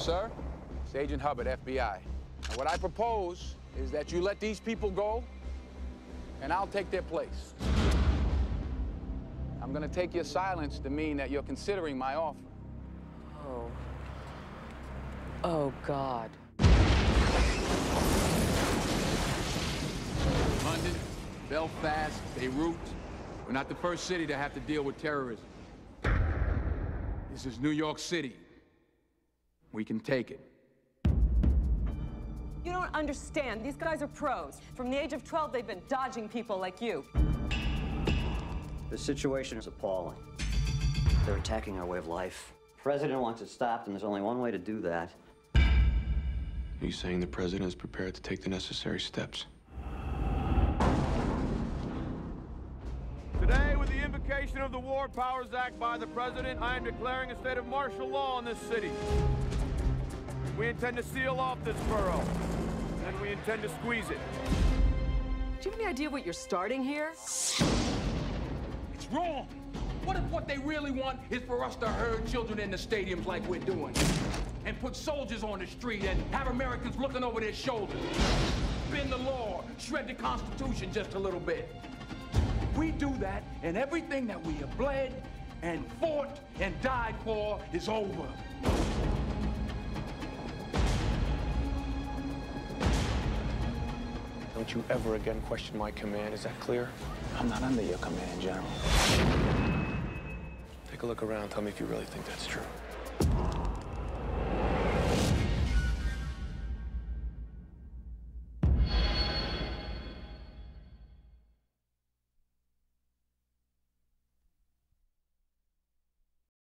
sir. It's Agent Hubbard, FBI. And what I propose is that you let these people go, and I'll take their place. I'm gonna take your silence to mean that you're considering my offer. Oh. Oh, God. London, Belfast, Beirut. We're not the first city to have to deal with terrorism. This is New York City. We can take it. You don't understand. These guys are pros. From the age of 12, they've been dodging people like you. The situation is appalling. They're attacking our way of life. The president wants it stopped, and there's only one way to do that. Are you saying the president is prepared to take the necessary steps? Today, with the invocation of the War Powers Act by the president, I am declaring a state of martial law in this city. We intend to seal off this borough, and we intend to squeeze it. Do you have any idea what you're starting here? It's wrong. What if what they really want is for us to herd children in the stadiums like we're doing, and put soldiers on the street and have Americans looking over their shoulders? Bend the law, shred the Constitution just a little bit. We do that, and everything that we have bled and fought and died for is over. Don't you ever again question my command. Is that clear? I'm not under your command, General. Take a look around. Tell me if you really think that's true.